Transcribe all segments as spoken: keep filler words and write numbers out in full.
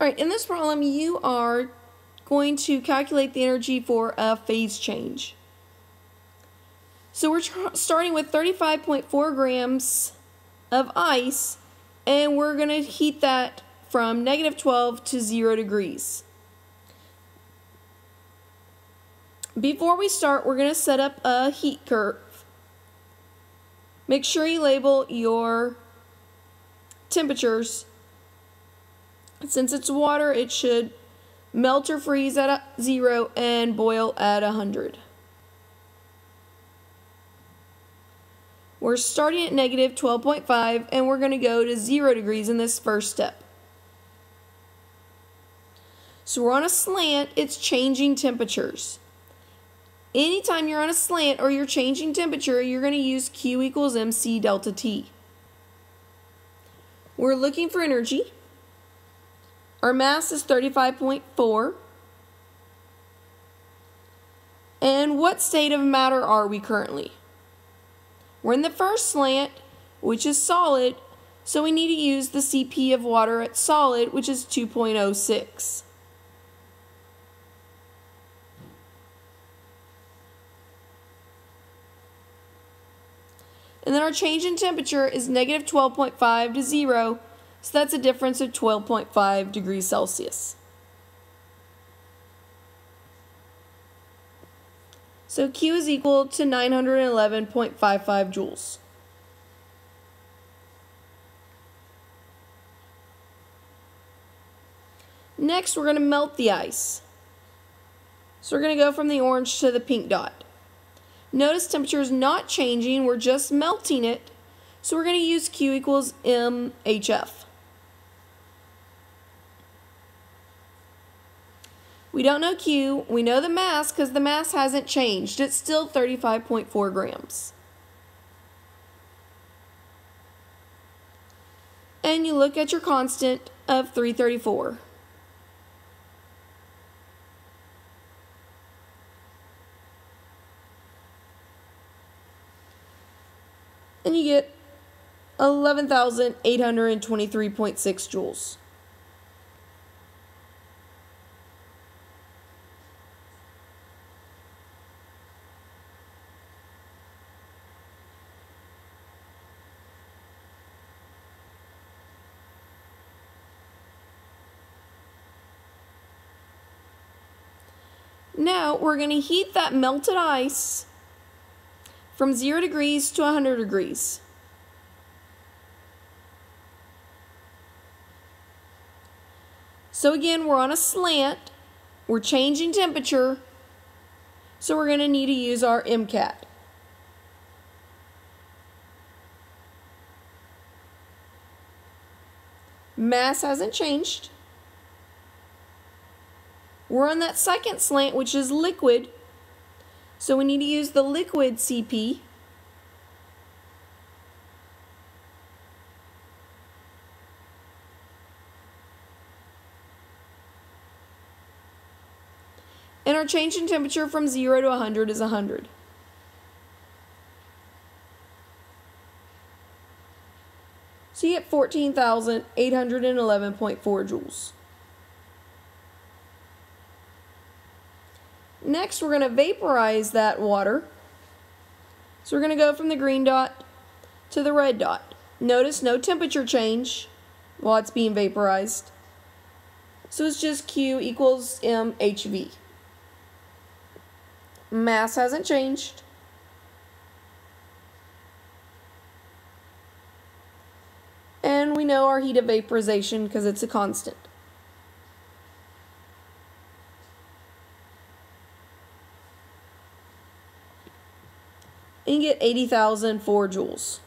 All right, in this problem, you are going to calculate the energy for a phase change. So we're starting with thirty-five point four grams of ice, and we're going to heat that from negative twelve to zero degrees. Before we start, we're going to set up a heat curve. Make sure you label your temperatures. Since it's water, it should melt or freeze at zero and boil at one hundred. We're starting at negative twelve point five, and we're going to go to zero degrees in this first step. So we're on a slant, it's changing temperatures. Anytime you're on a slant or you're changing temperature, you're going to use Q equals M C delta T. We're looking for energy. Our mass is thirty-five point four. And what state of matter are we currently? We're in the first slant, which is solid, so we need to use the C P of water at solid, which is two point oh six. And then our change in temperature is negative twelve point five to zero, so that's a difference of twelve point five degrees Celsius. So Q is equal to nine hundred eleven point five five joules. Next, we're going to melt the ice. So we're going to go from the orange to the pink dot. Notice temperature is not changing, we're just melting it. So we're going to use Q equals M H F. We don't know Q, we know the mass because the mass hasn't changed. It's still thirty-five point four grams. And you look at your constant of three thirty-four. And you get eleven thousand eight hundred twenty-three point six joules. Now we're going to heat that melted ice from zero degrees to one hundred degrees. So again, we're on a slant, we're changing temperature, so we're going to need to use our M C A T. Mass hasn't changed. We're on that second slant, which is liquid, so we need to use the liquid C P. And our change in temperature from zero to one hundred is one hundred. So you get fourteen thousand eight hundred eleven point four joules. Next, we're going to vaporize that water. So we're going to go from the green dot to the red dot. Notice no temperature change while it's being vaporized. So it's just Q equals M H V. Mass hasn't changed. And we know our heat of vaporization because it's a constant. And you get eighty thousand four joules.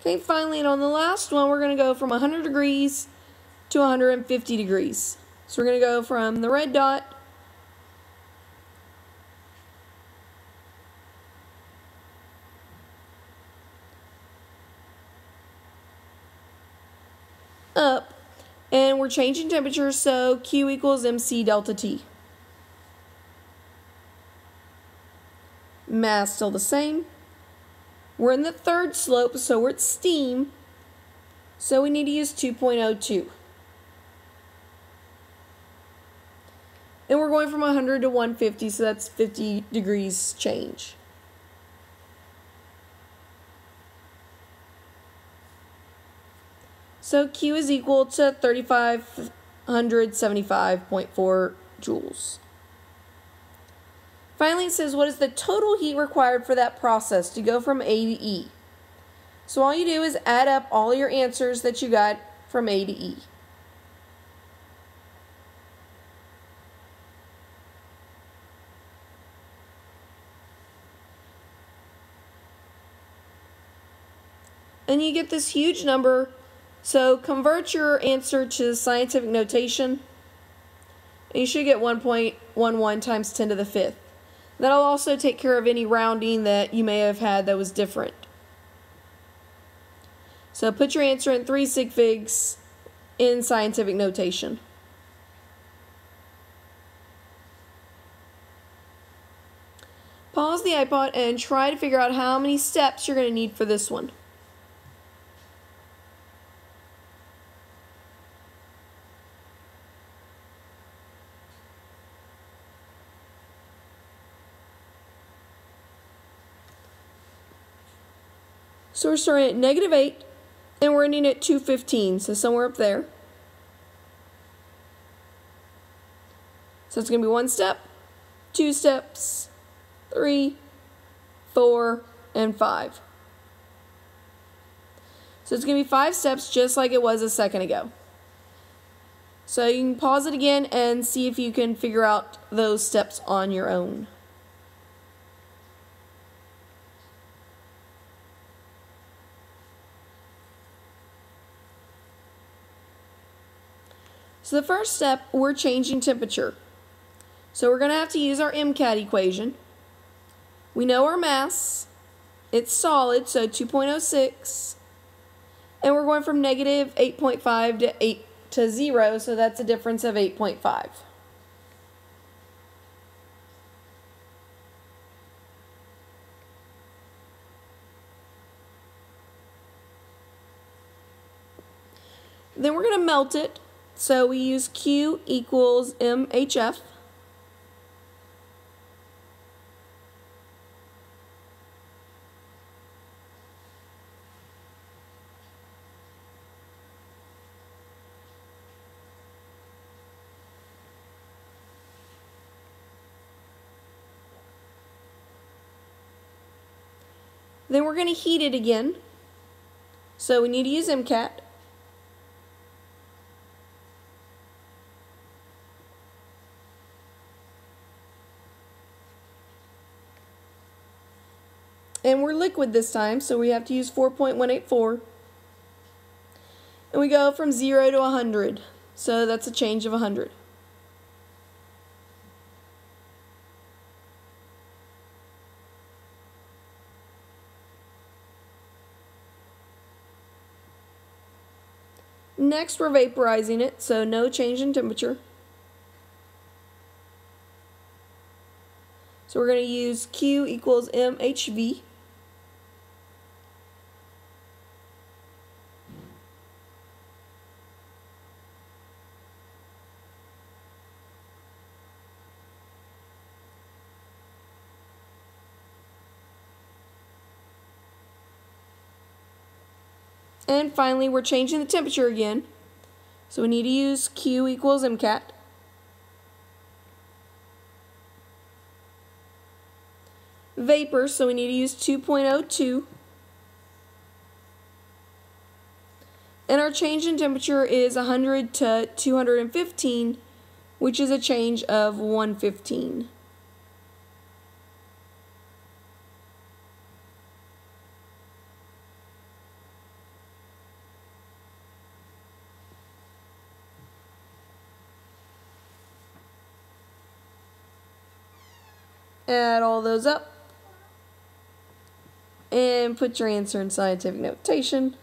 Okay, finally, and on the last one, we're going to go from one hundred degrees to one hundred fifty degrees. So we're going to go from the red dot up, and we're changing temperature, so Q equals M C delta T. Mass still the same. We're in the third slope, so we're at steam. So we need to use two point oh two. And we're going from one hundred to one hundred fifty, so that's fifty degrees change. So Q is equal to three thousand five hundred seventy-five point four joules. Finally, it says, what is the total heat required for that process to go from A to E? So all you do is add up all your answers that you got from A to E. And you get this huge number. So convert your answer to scientific notation, and you should get one point one one times ten to the fifth. That'll also take care of any rounding that you may have had that was different. So put your answer in three sig figs in scientific notation. Pause the iPod and try to figure out how many steps you're going to need for this one. So we're starting at negative eight, and we're ending at two fifteen, so somewhere up there. So it's going to be one step, two steps, three, four, and five. So it's going to be five steps, just like it was a second ago. So you can pause it again and see if you can figure out those steps on your own. So the first step, we're changing temperature. So we're going to have to use our MCAT equation. We know our mass. It's solid, so two point oh six. And we're going from negative eight point five to eight to zero, so that's a difference of eight point five. Then we're going to melt it. So we use Q equals M H F. Then we're going to heat it again. So we need to use MCAT. And we're liquid this time, so we have to use four point one eight four. And we go from zero to one hundred, so that's a change of one hundred. Next, we're vaporizing it, so no change in temperature. So we're going to use Q equals M H V. And finally, we're changing the temperature again. So we need to use Q equals MCAT. Vapor, so we need to use two point oh two. And our change in temperature is one hundred to two hundred fifteen, which is a change of one hundred fifteen. Add all those up and put your answer in scientific notation,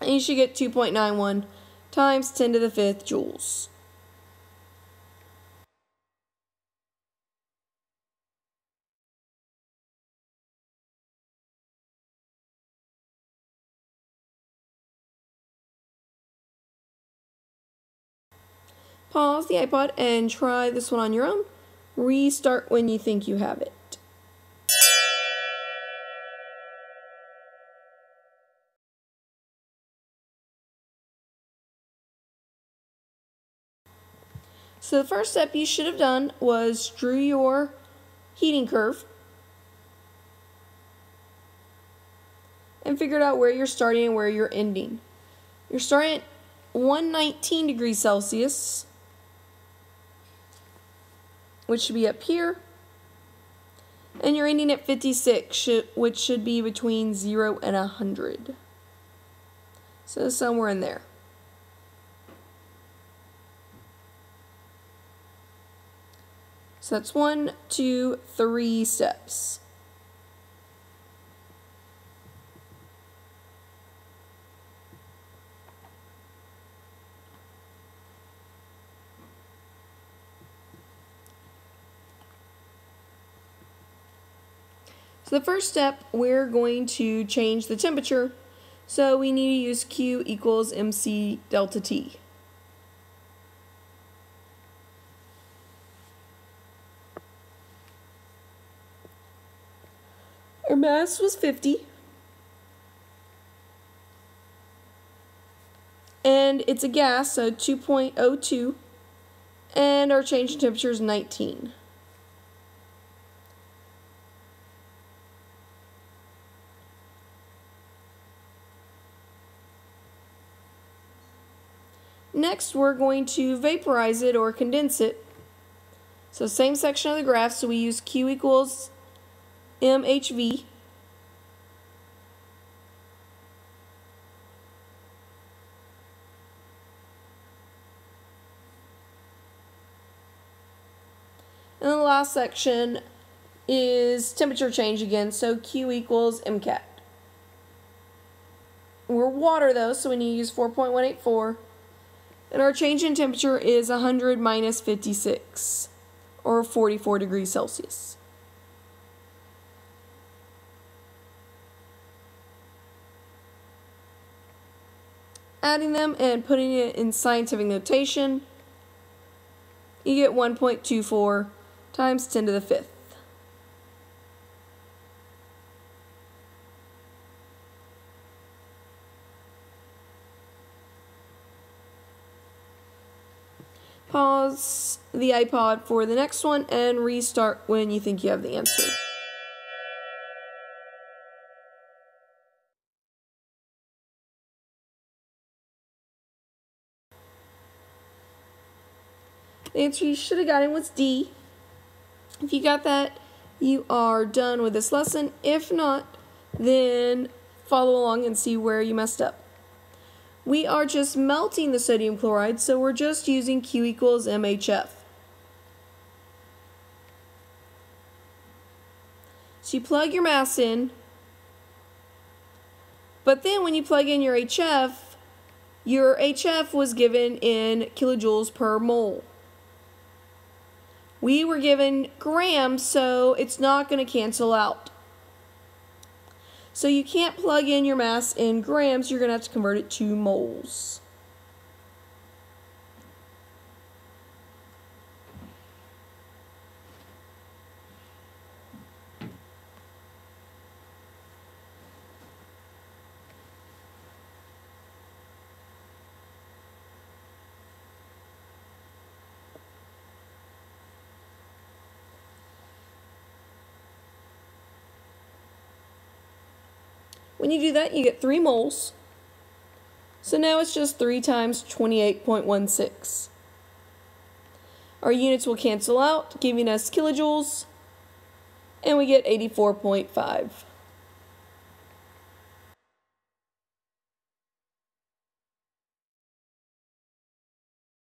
and you should get two point nine one times ten to the fifth joules. Pause the iPod and try this one on your own. Restart when you think you have it. So the first step you should have done was drew your heating curve and figured out where you're starting and where you're ending. You're starting at one hundred nineteen degrees Celsius, which should be up here, and you're ending at fifty-six, which should be between zero and one hundred. So somewhere in there. So that's one, two, three steps. So the first step, we're going to change the temperature. So we need to use Q equals M C delta T. Our mass was fifty, and it's a gas, so two point zero two, and our change in temperature is nineteen. Next, we're going to vaporize it or condense it. So same section of the graph, so we use Q equals M H V, and the last section is temperature change again, so Q equals MCAT. We're water though, so we need to use four point one eight four, and our change in temperature is one hundred minus fifty-six, or forty-four degrees Celsius. Adding them and putting it in scientific notation, you get one point two four times ten to the fifth. Pause the iPod for the next one and restart when you think you have the answer. The answer you should have gotten was D. If you got that, you are done with this lesson. If not, then follow along and see where you messed up. We are just melting the sodium chloride, so we're just using Q equals M H F. So you plug your mass in, but then when you plug in your H F, your H F was given in kilojoules per mole. We were given grams, so it's not going to cancel out. So you can't plug in your mass in grams, you're going to have to convert it to moles. When you do that, you get three moles. So now it's just three times twenty-eight point one six. Our units will cancel out, giving us kilojoules, and we get eighty-four point five.